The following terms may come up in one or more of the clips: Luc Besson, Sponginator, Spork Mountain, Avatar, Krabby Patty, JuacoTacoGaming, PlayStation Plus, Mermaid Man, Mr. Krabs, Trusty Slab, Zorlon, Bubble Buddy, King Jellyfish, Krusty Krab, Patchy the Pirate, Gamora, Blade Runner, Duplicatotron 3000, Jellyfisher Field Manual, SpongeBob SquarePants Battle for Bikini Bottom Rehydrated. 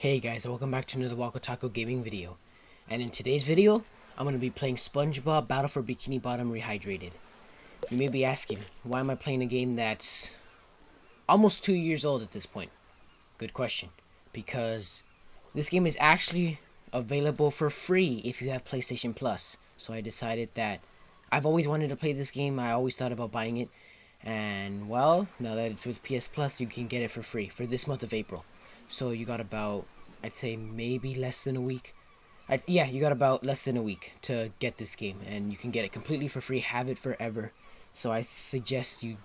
Hey guys, welcome back to another JuacoTacoGaming video. And in today's video, I'm going to be playing SpongeBob Battle for Bikini Bottom Rehydrated. You may be asking, why am I playing a game that's almost 2 years old at this point? Good question. Because this game is actually available for free if you have PlayStation Plus. So I decided that I've always wanted to play this game, I always thought about buying it. And well, now that it's with PS Plus, you can get it for free for this month of April. So you got about, I'd say maybe less than a week. Yeah, you got about less than a week to get this game. And you can get it completely for free, have it forever. So I suggest you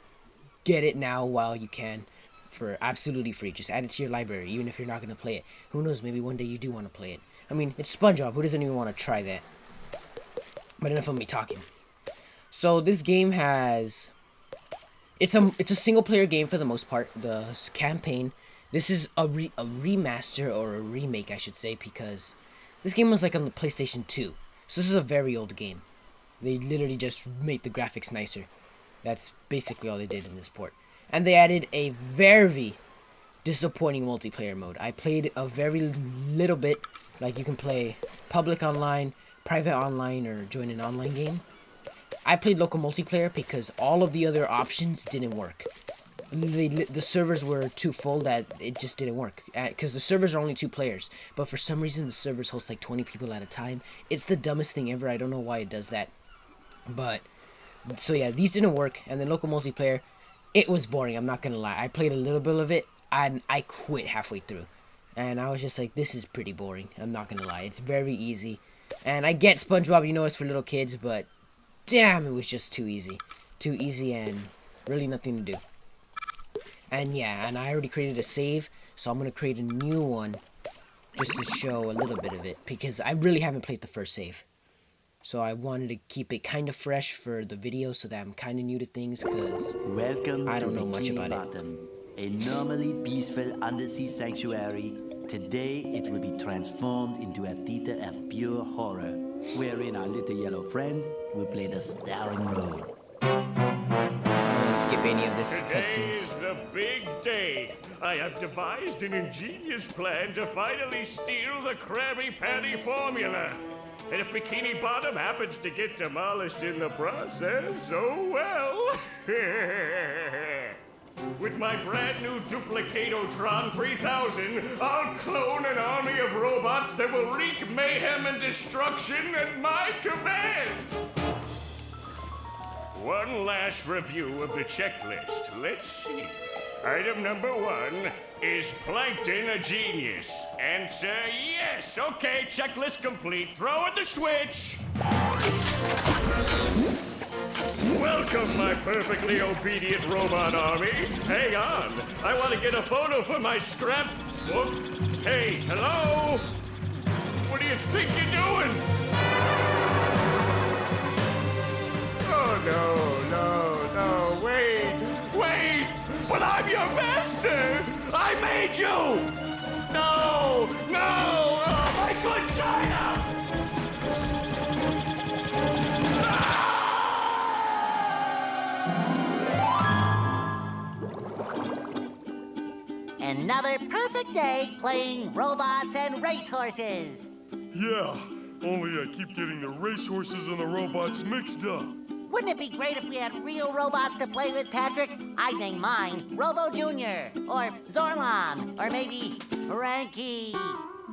get it now while you can for absolutely free. Just add it to your library, even if you're not going to play it. Who knows, maybe one day you do want to play it. I mean, it's SpongeBob. Who doesn't even want to try that? But enough of me talking. So this game has... It's a single-player game for the most part. The campaign... This is a remaster, or a remake, I should say, because this game was like on the PlayStation 2. So this is a very old game. They literally just made the graphics nicer. That's basically all they did in this port. And they added a very disappointing multiplayer mode. I played a very little bit. Like, you can play public online, private online, or join an online game. I played local multiplayer because all of the other options didn't work. The servers were too full that it just didn't work, because the servers are only 2 players, but for some reason the servers host like 20 people at a time. It's the dumbest thing ever. I don't know why it does that, but so yeah, these didn't work. And then local multiplayer, it was boring, I'm not gonna lie. I played a little bit of it and I quit halfway through, and I was just like, this is pretty boring, I'm not gonna lie. It's very easy, and I get SpongeBob, you know, it's for little kids, but damn, it was just too easy and really nothing to do. And yeah, and I already created a save, so I'm going to create a new one just to show a little bit of it, because I really haven't played the first save. So I wanted to keep it kind of fresh for the video, so that I'm kind of new to things, because I don't know much about it. A normally peaceful undersea sanctuary, today it will be transformed into a theater of pure horror, wherein our little yellow friend will play the starring role. Any of this Today's the big day. I have devised an ingenious plan to finally steal the Krabby Patty formula. And if Bikini Bottom happens to get demolished in the process, oh well. With my brand new Duplicatotron 3000, I'll clone an army of robots that will wreak mayhem and destruction at my command. One last review of the checklist. Let's see. Item number 1 is Plankton a genius? Answer yes. Okay, checklist complete. Throw in the switch. Welcome, my perfectly obedient robot army. Hang on. I want to get a photo for my scrapbook. Hey, hello? What do you think you're doing? No, wait, but I'm your master! I made you! No, oh, my good China! Another perfect day playing robots and racehorses. Yeah, only I keep getting the racehorses and the robots mixed up. Wouldn't it be great if we had real robots to play with, Patrick? I'd name mine Robo Jr. or Zorlon, or maybe Frankie.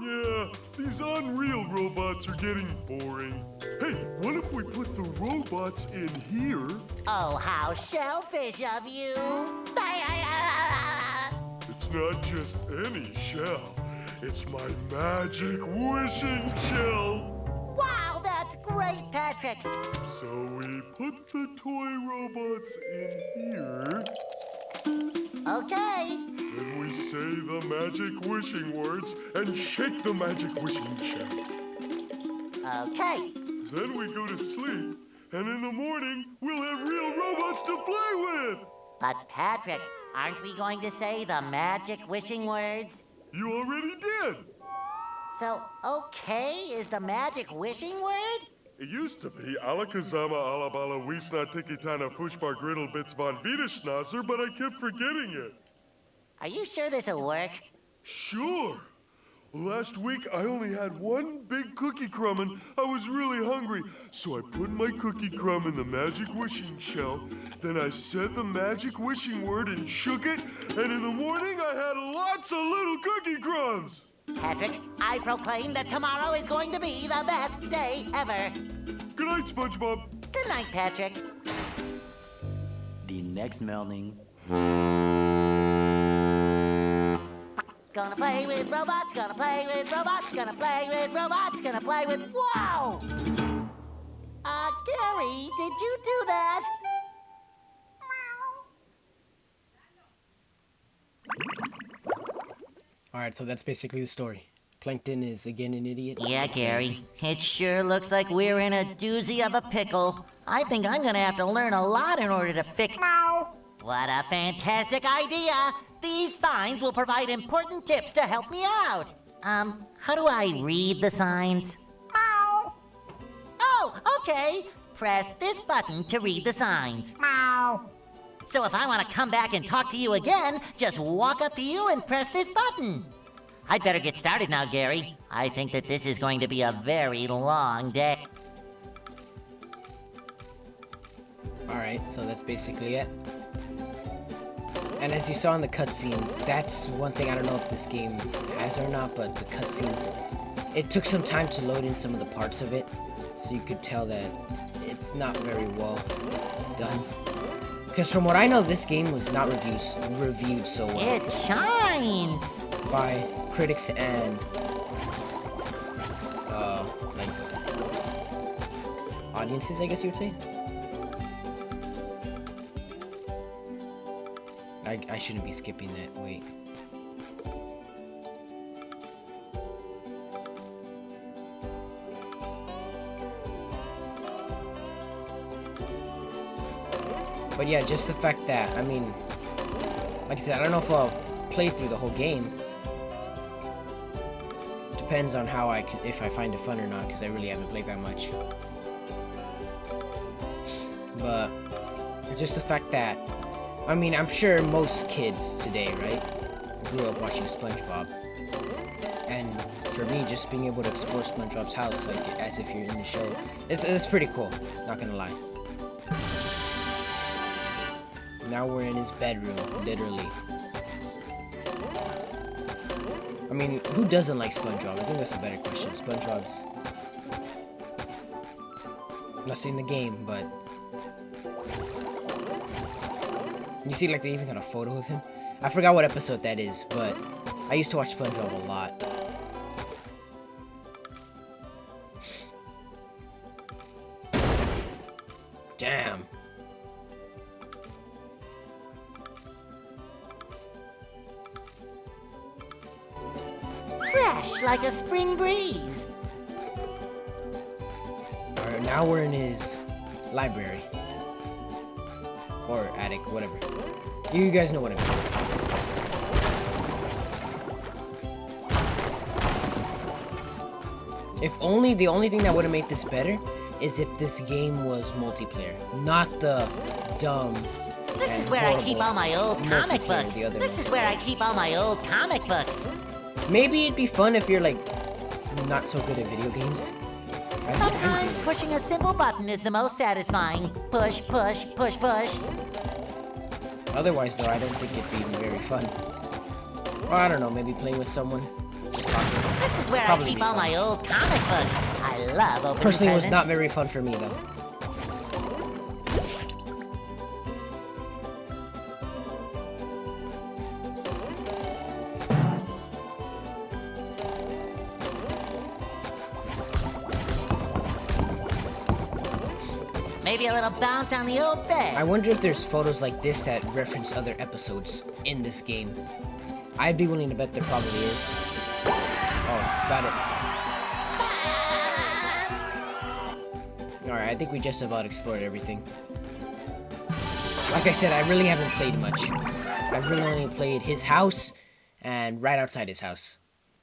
Yeah, these unreal robots are getting boring. Hey, what if we put the robots in here? Oh, how shellfish of you. It's not just any shell. It's my magic wishing shell. Wow, that's great, Patrick. So we put the toy robots in here. Okay. Then we say the magic wishing words and shake the magic wishing shell. Okay. Then we go to sleep, and in the morning, we'll have real robots to play with. But Patrick, aren't we going to say the magic wishing words? You already did. So, okay is the magic wishing word? It used to be Alakazama Alabala Wisna Tikitana Fushbar Griddle Bits Von Vita Schnauzer, but I kept forgetting it. Are you sure this'll work? Sure. Last week, I only had one big cookie crumb and I was really hungry, so I put my cookie crumb in the magic wishing shell. Then I said the magic wishing word and shook it, and in the morning, I had lots of little cookie crumbs. Patrick, I proclaim that tomorrow is going to be the best day ever. Good night, SpongeBob. Good night, Patrick. The next morning... Gonna play with robots, gonna play with robots, gonna play with robots, gonna play with... Whoa! Gary, did you do that? Alright, so that's basically the story. Plankton is again an idiot. Yeah, Gary. It sure looks like we're in a doozy of a pickle. I think I'm gonna have to learn a lot in order to fix... What a fantastic idea! These signs will provide important tips to help me out. How do I read the signs? Meow. Oh, okay. Press this button to read the signs. Meow. So if I want to come back and talk to you again, just walk up to you and press this button. I'd better get started now, Gary. I think that this is going to be a very long day. All right, so that's basically it. And as you saw in the cutscenes, that's one thing I don't know if this game has or not, but the cutscenes, it took some time to load in some of the parts of it, so you could tell that it's not very well done. Because from what I know, this game was not reviewed so well. It shines! By critics and, like, audiences, I guess you would say? I shouldn't be skipping that, wait. But yeah, just the fact that, I mean, like I said, I don't know if I'll play through the whole game. Depends on how if I find it fun or not, because I really haven't played that much. But just the fact that, I mean, I'm sure most kids today, right, grew up watching SpongeBob. And for me, just being able to explore SpongeBob's house, like, as if you're in the show, it's pretty cool, not gonna lie. Now we're in his bedroom, literally. I mean, who doesn't like SpongeBob? I think that's a better question. SpongeBob's... not seen the game, but... You see, like, they even got a photo of him. I forgot what episode that is, but I used to watch SpongeBob a lot. Damn. Fresh like a spring breeze. Alright, now we're in his library. Or attic, whatever. You guys know what I mean. If only, the only thing that would have made this better is if this game was multiplayer, not the dumb. This is where I keep all my old comic books. This is where I keep all my old comic books. Maybe it'd be fun if you're like not so good at video games. Sometimes pushing a simple button is the most satisfying. Push, push, push, push. Otherwise, though, I don't think it'd be very fun. Or I don't know, maybe playing with someone. This is where I keep all my old comic books. I love opening presents. Personally, it was not very fun for me, though. Maybe a little bounce on the old bed. I wonder if there's photos like this that reference other episodes in this game. I'd be willing to bet there probably is. Oh, got it. Alright, I think we just about explored everything. Like I said, I really haven't played much. I've really only played his house and right outside his house.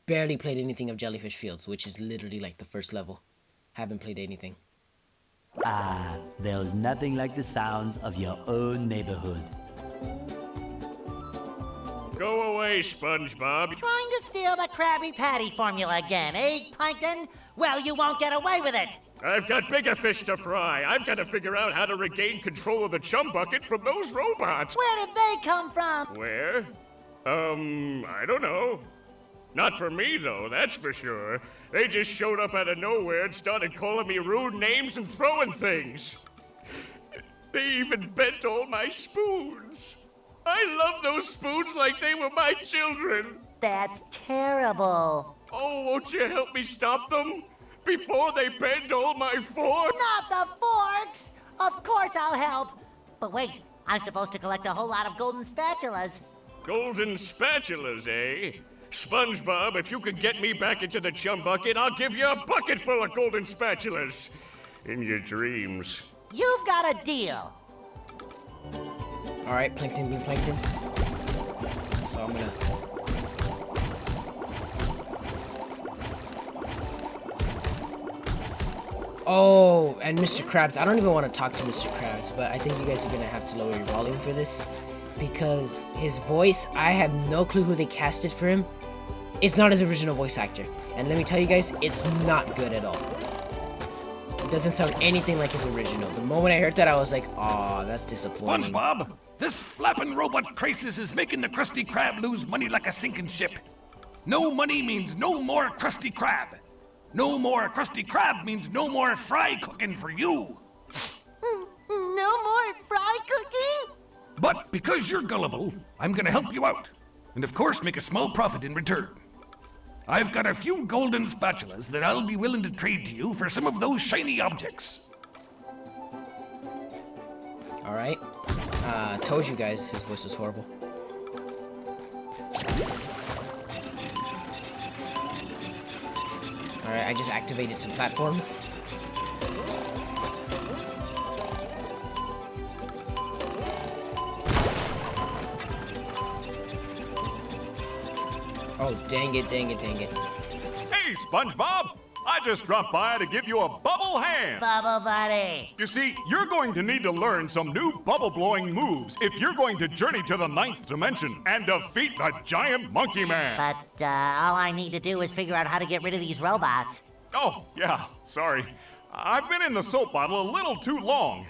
Barely played anything of Jellyfish Fields, which is literally like the first level. Haven't played anything. Ah, there's nothing like the sounds of your own neighborhood. Go away, SpongeBob. Trying to steal the Krabby Patty formula again, eh, Plankton? Well, you won't get away with it. I've got bigger fish to fry. I've got to figure out how to regain control of the chum bucket from those robots. Where did they come from? Where? I don't know. Not for me, though, that's for sure. They just showed up out of nowhere and started calling me rude names and throwing things. They even bent all my spoons. I love those spoons like they were my children. That's terrible. Oh, won't you help me stop them? Before they bend all my forks? Not the forks! Of course I'll help. But wait, I'm supposed to collect a whole lot of golden spatulas. Golden spatulas, eh? SpongeBob, if you could get me back into the chum bucket, I'll give you a bucket full of golden spatulas. In your dreams. You've got a deal. All right, Plankton, you Plankton. So I'm gonna... Oh, and Mr. Krabs. I don't even want to talk to Mr. Krabs, but I think you guys are gonna have to lower your volume for this. Because his voice, I have no clue who they casted for him. It's not his original voice actor. And let me tell you guys, it's not good at all. It doesn't sound anything like his original. The moment I heard that, I was like, aw, that's disappointing. SpongeBob, this flapping robot crisis is making the Krusty Krab lose money like a sinking ship. No money means no more Krusty Krab. No more Krusty Krab means no more fry cooking for you. No more fry cooking? But because you're gullible, I'm gonna help you out. And of course, make a small profit in return. I've got a few golden spatulas that I'll be willing to trade to you for some of those shiny objects. Alright. Told you guys, his voice is horrible. Alright, I just activated some platforms. Oh, dang it, dang it, dang it. Hey, SpongeBob! I just dropped by to give you a bubble hand. Bubble Buddy. You see, you're going to need to learn some new bubble-blowing moves if you're going to journey to the 9th dimension and defeat the giant monkey man. But, all I need to do is figure out how to get rid of these robots. Oh, yeah, sorry. I've been in the soap bottle a little too long.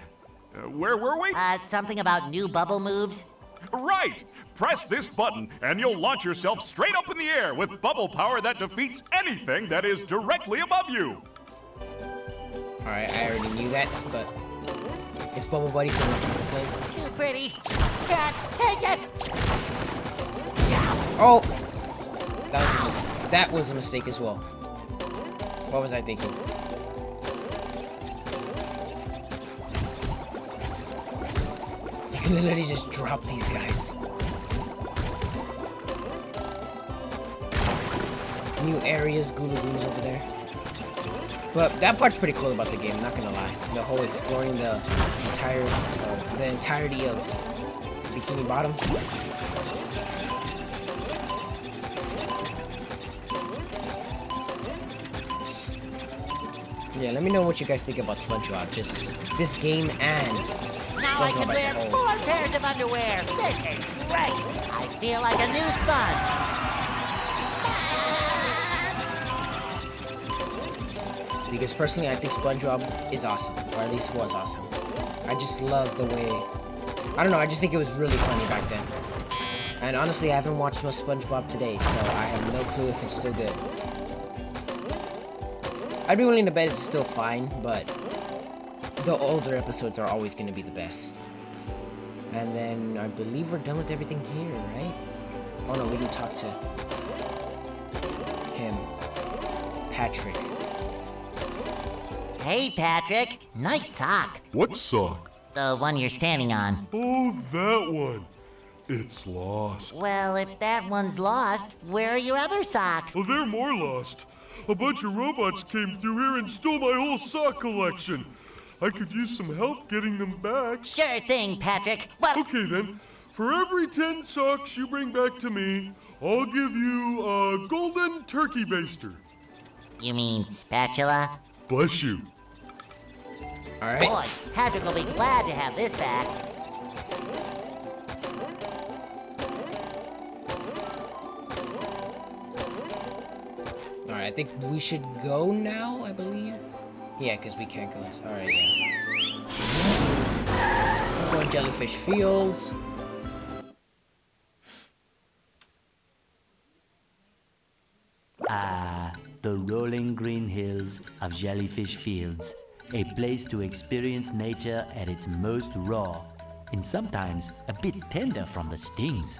Where were we? Something about new bubble moves. Right! Press this button, and you'll launch yourself straight up in the air with bubble power that defeats anything that is directly above you! Alright, I already knew that, but it's Bubble Buddy, so we're gonna play. Too pretty! Can't take it! Oh! That was a mistake as well. What was I thinking? Literally just drop these guys. New areas, Gula Gula's over there. But that part's pretty cool about the game, not gonna lie. The whole exploring the entirety of Bikini Bottom. Yeah, let me know what you guys think about SpongeBob. Just this game and. Now I can wear 4 pairs of underwear. This is great. I feel like a new sponge. Because personally, I think SpongeBob is awesome, or at least was awesome. I just love the way. I don't know. I just think it was really funny back then. And honestly, I haven't watched much SpongeBob today, so I have no clue if it's still good. I'd be willing to bet it's still fine, but. The older episodes are always going to be the best. And then I believe we're done with everything here, right? Oh no, we didn't talk to him. Patrick. Hey, Patrick. Nice sock. What sock? The one you're standing on. Oh, that one. It's lost. Well, if that one's lost, where are your other socks? Oh, they're more lost. A bunch of robots came through here and stole my whole sock collection. I could use some help getting them back. Sure thing, Patrick. Well, okay then. For every 10 socks you bring back to me, I'll give you a golden turkey baster. You mean spatula? Bless you. All right. Boy, Patrick will be glad to have this back. Alright, I think we should go now, I believe. Yeah, because we can't go. Alright, yeah. We're going Jellyfish Fields. Ah, the rolling green hills of Jellyfish Fields. A place to experience nature at its most raw, and sometimes a bit tender from the stings.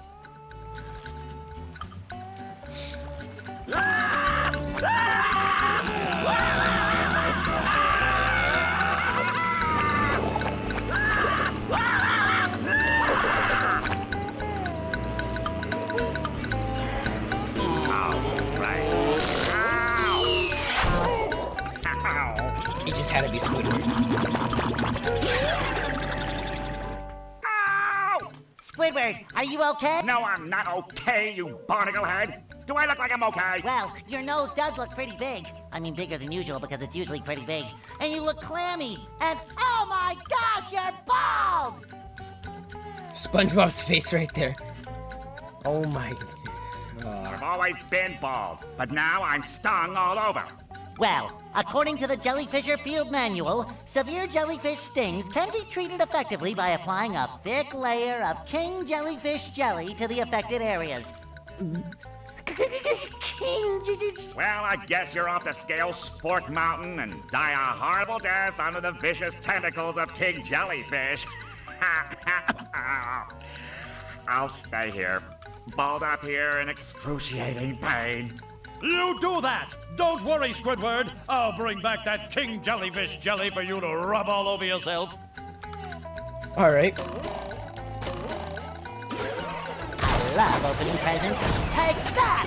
Are you okay? No, I'm not okay, you barnacle head. Do I look like I'm okay? Well, your nose does look pretty big. I mean, bigger than usual because it's usually pretty big. And you look clammy. And oh my gosh, you're bald! SpongeBob's face right there. Oh my goodness. I've always been bald, but now I'm stung all over. Well, according to the Jellyfisher Field Manual, severe jellyfish stings can be treated effectively by applying a thick layer of King Jellyfish jelly to the affected areas. Well, I guess you're off to scale Spork Mountain and die a horrible death under the vicious tentacles of King Jellyfish. I'll stay here, balled up here in excruciating pain. You do that! Don't worry, Squidward! I'll bring back that King Jellyfish jelly for you to rub all over yourself. Alright. I love opening presents. Take that!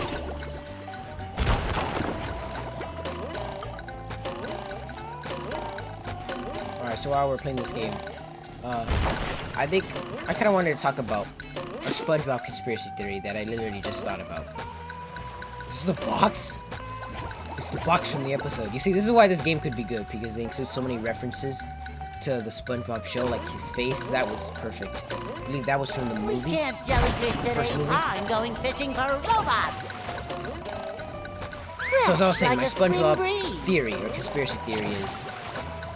Alright, so while we're playing this game, I think I kind of wanted to talk about a SpongeBob conspiracy theory that I literally just thought about. The box? It's the box from the episode. You see, this is why this game could be good, because they include so many references to the SpongeBob show, like his face. That was perfect. I believe that was from the movie. We can't jellyfish today. I'm going fishing for robots. So as I was saying, my SpongeBob theory or conspiracy theory is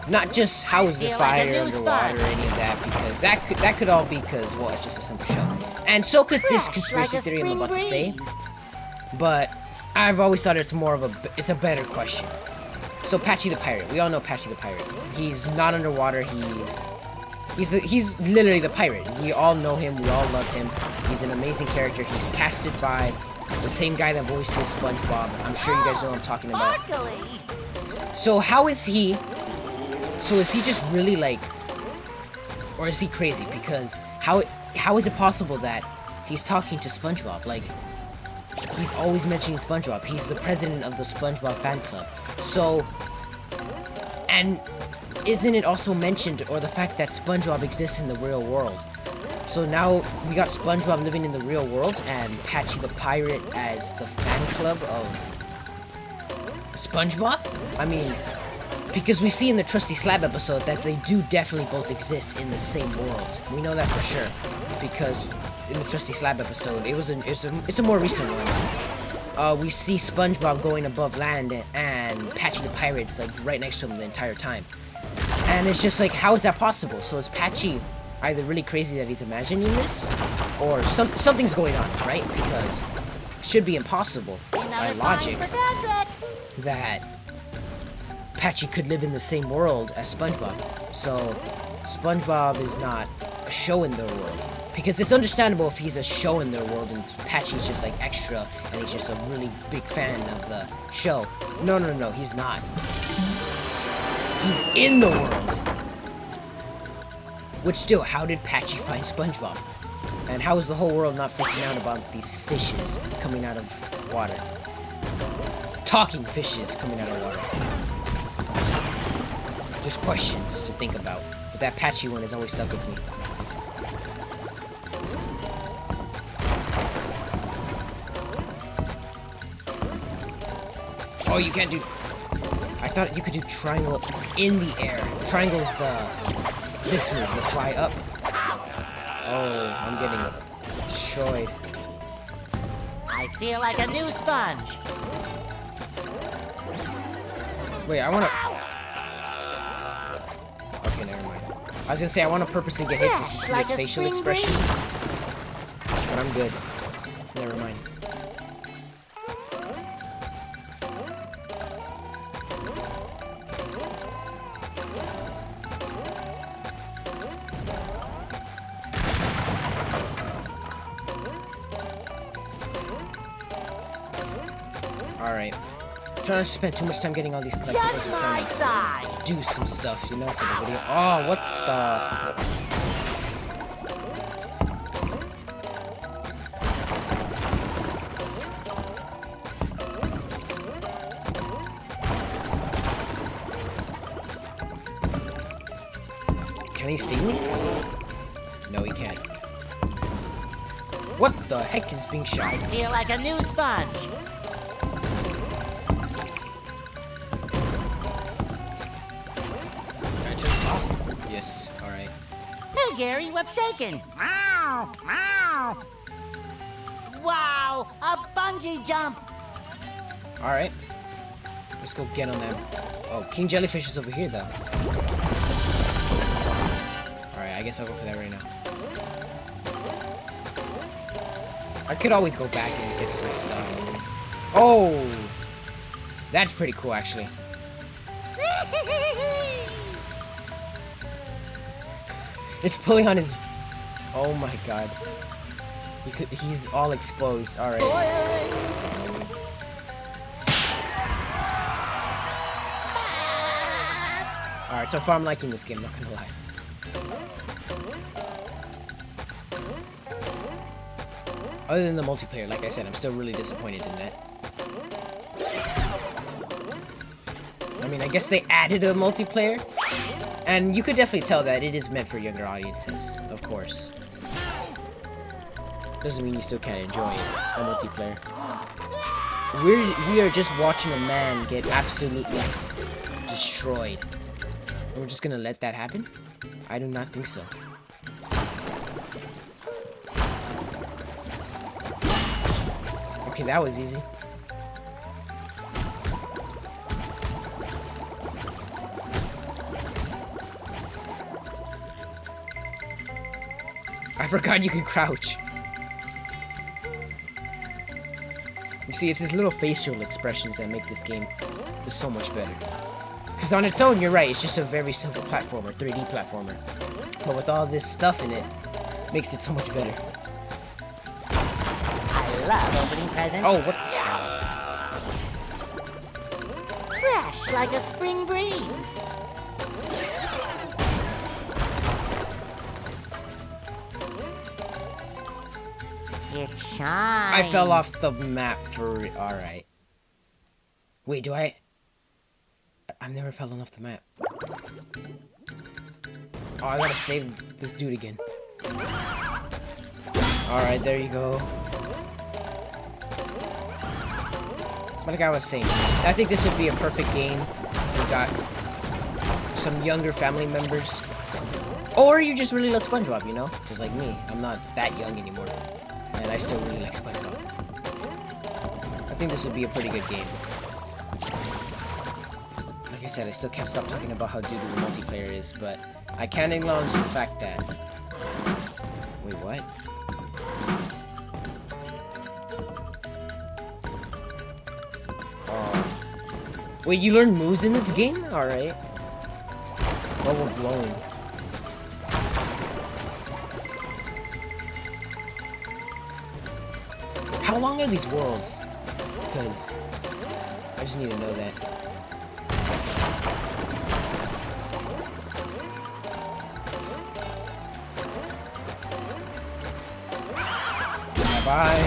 not just how is the fire underwater or any of that, because that could all be because, well, it's just a simple show. And so could this conspiracy theory I'm about to say, but I've always thought it's more of a better question. So Patchy the Pirate, we all know Patchy the Pirate. He's not underwater. He's literally the pirate. We all know him. We all love him. He's an amazing character. He's casted by the same guy that voices SpongeBob. I'm sure you guys know what I'm talking about. So how is he? So is he just really like, or is he crazy? Because how is it possible that he's talking to SpongeBob? Like, he's always mentioning SpongeBob. He's the president of the SpongeBob fan club. So, and isn't it also mentioned, or the fact that SpongeBob exists in the real world? So now we got SpongeBob living in the real world and Patchy the Pirate as the fan club of SpongeBob? I mean, because we see in the Trusty Slab episode that they do definitely both exist in the same world. We know that for sure, because in the Trusty Slab episode, it's a more recent one. We see SpongeBob going above land and Patchy the Pirate's like right next to him the entire time, and it's just like, how is that possible? So is Patchy either really crazy that he's imagining this, or something's going on, right? Because it should be impossible by logic that Patchy could live in the same world as SpongeBob. So SpongeBob is not a show in their world. Because it's understandable if he's a show in their world and Patchy's just like extra and he's just a really big fan of the show. No, no, no, he's not. He's in the world. Which still, how did Patchy find SpongeBob? And how is the whole world not freaking out about these fishes coming out of water? Talking fishes coming out of water. Just questions to think about. But that Patchy one is always stuck with me. Oh, you can't do... I thought you could do triangle in the air. Triangle's the... this move, the fly up. Oh, I'm getting destroyed. I feel like a new sponge. Wait, I wanna... Okay, never mind. I was gonna say, I wanna purposely get hit to see his facial expression. But I'm good. Never mind. I spent too much time getting all these clips. Just my size. Do some stuff, you know, for the video. Oh, what the? Can he see me? No, he can't. What the heck is being shot? I feel like a new sponge. Gary, what's shaking? Wow! Wow! Wow! A bungee jump! All right, let's go get on that. Oh, King Jellyfish is over here, though. All right, I guess I'll go for that right now. I could always go back and get some stuff. Oh, that's pretty cool, actually. It's pulling on his... Oh my god. He could... He's all exposed. Alright. Alright, so far I'm liking this game, not gonna lie. Other than the multiplayer, like I said, I'm still really disappointed in that. I mean, I guess they added a multiplayer. And you could definitely tell that it is meant for younger audiences, of course. Doesn't mean you still can't enjoy it, a multiplayer. We are just watching a man get absolutely destroyed. And we're just gonna let that happen? I do not think so. Okay, that was easy. I forgot you can crouch. You see, it's his little facial expressions that make this game just so much better. Because on its own, you're right, it's just a very simple platformer, 3D platformer. But with all this stuff in it, makes it so much better. I love opening presents. Oh, what? Yeah. Fresh like a spring breeze. I fell off the map for alright. Wait, do I? I've never fallen off the map. Oh, I gotta save this dude again. Alright, there you go. But like I was saying, I think this would be a perfect game. We got some younger family members. Or you just really love SpongeBob, you know? Just like me. I'm not that young anymore. And I still really like SpongeBob. I think this would be a pretty good game. Like I said, I still can't stop talking about how doo-doo the multiplayer is, but I can't acknowledge the fact that... Wait, what? Oh. Wait, you learn moves in this game? Alright. Overblown. How long are these worlds? Because I just need to know that. Bye-bye.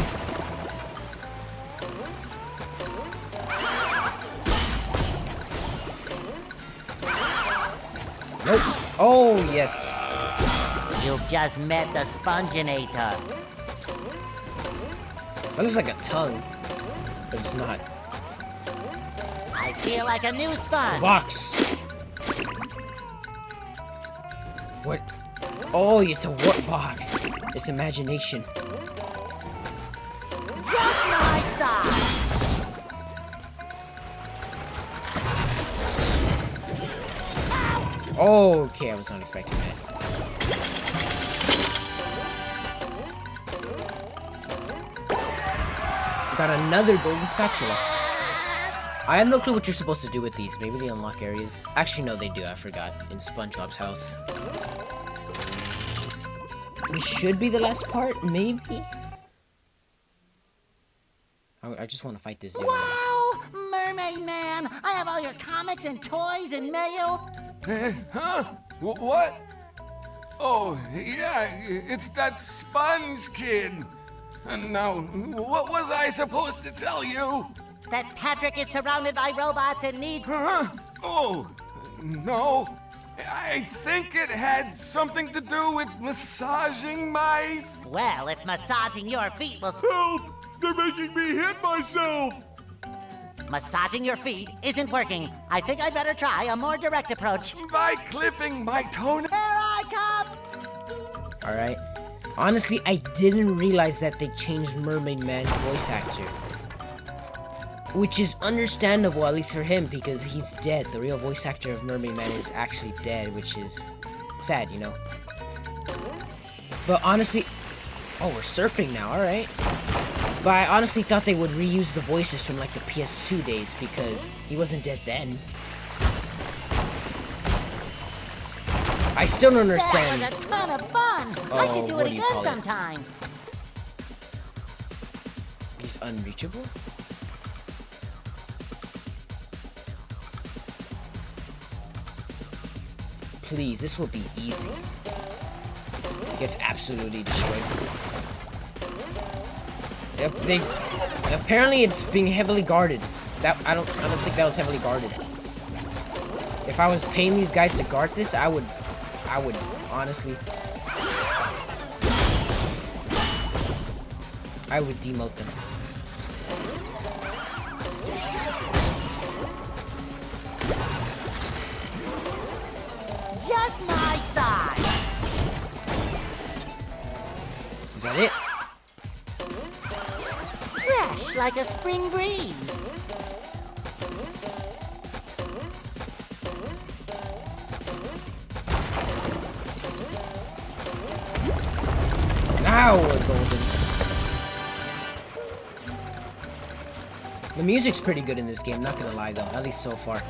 Nope. Oh, yes. You've just met the Sponginator. That looks like a tongue, but it's not. I feel like a new sponge. Box. What? Oh, it's a what box? It's imagination. Just my size. Oh, okay, I was not expecting that. Got another golden spatula. I have no clue what you're supposed to do with these. Maybe they unlock areas. Actually, no, they do. I forgot. In SpongeBob's house. This should be the last part, maybe? I just want to fight this dude. Wow! Mermaid Man! I have all your comics and toys and mail! Huh? What? Oh, yeah, it's that sponge kid. Now, what was I supposed to tell you? That Patrick is surrounded by robots and needs... Huh? Oh, no. I think it had something to do with massaging my... Well, if massaging your feet was... Help! They're making me hit myself! Massaging your feet isn't working. I think I'd better try a more direct approach. By clipping my toenail. Here I come! Alright. Honestly, I didn't realize that they changed Mermaid Man's voice actor. Which is understandable, at least for him, because he's dead. The real voice actor of Mermaid Man is actually dead, which is sad, you know. But honestly... Oh, we're surfing now, alright. But I honestly thought they would reuse the voices from, like, the PS2 days, because he wasn't dead then. I still don't understand. That was a ton of fun! Oh, I should do it again sometime! He's unreachable? Please, this will be easy. He gets absolutely destroyed. Apparently, it's being heavily guarded. I don't think that was heavily guarded. If I was paying these guys to guard this, I would honestly, I would demote them. Just my size. Is that it? Fresh like a spring breeze. Now we're golden. The music's pretty good in this game, not gonna lie though, at least so far.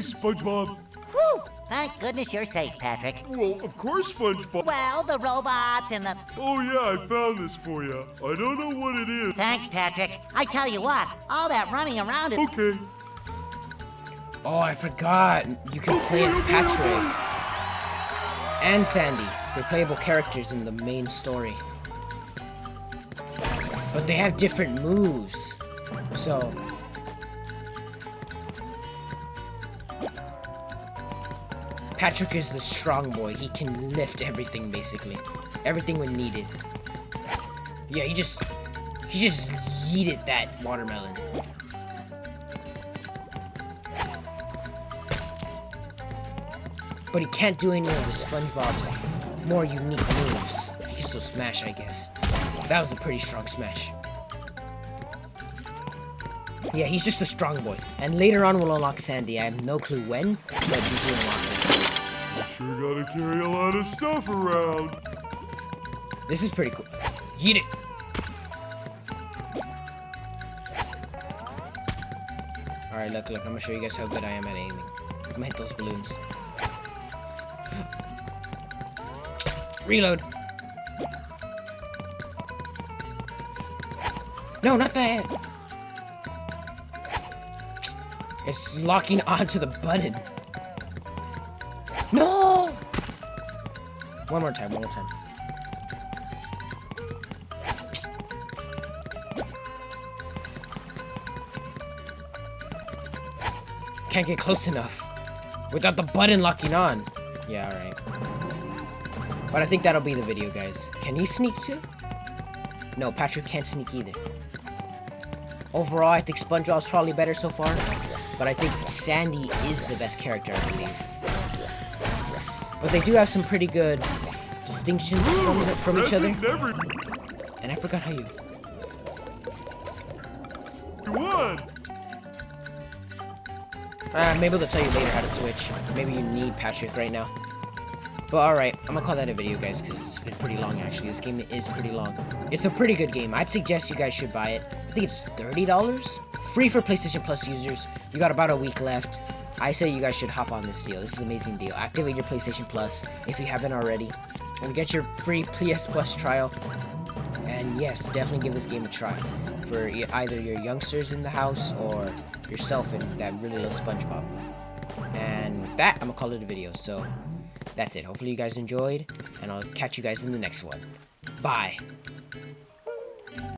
SpongeBob! Whew! Thank goodness you're safe, Patrick. Well, of course, SpongeBob. Well, the robots and the... Oh, yeah, I found this for you. I don't know what it is. Thanks, Patrick. I tell you what, all that running around is... Okay. Oh, I forgot. You can play as Patrick. And Sandy. They're playable characters in the main story. But they have different moves. So... Patrick is the strong boy. He can lift everything, basically. Everything when needed. Yeah, he just yeeted that watermelon. But he can't do any of the SpongeBob's more unique moves. He can still smash, I guess. That was a pretty strong smash. Yeah, he's just a strong boy. And later on, we'll unlock Sandy. I have no clue when, but we do unlock him. Sure gotta carry a lot of stuff around. This is pretty cool. Yeet it. Alright, look. I'm gonna show you guys how good I am at aiming. I'm gonna hit those balloons. Reload. No, not that. It's locking onto the button. No! One more time. Can't get close enough. Without the button locking on. Yeah, alright. But I think that'll be the video, guys. Can he sneak too? No, Patrick can't sneak either. Overall, I think SpongeBob's probably better so far. But I think Sandy is the best character, I believe. But they do have some pretty good distinctions from each other. And I forgot how you... What? Maybe they'll tell you later how to switch. Maybe you need Patrick right now. But alright, I'm gonna call that a video, guys, because it's been pretty long, actually. This game is pretty long. It's a pretty good game. I'd suggest you guys should buy it. I think it's $30. Free for PlayStation Plus users. You got about a week left. I say you guys should hop on this deal. This is an amazing deal. Activate your PlayStation Plus if you haven't already. And get your free PS Plus trial. And yes, definitely give this game a try. For either your youngsters in the house or yourself and that really little SpongeBob. And with that, I'm gonna call it a video. So that's it. Hopefully you guys enjoyed, and I'll catch you guys in the next one. Bye!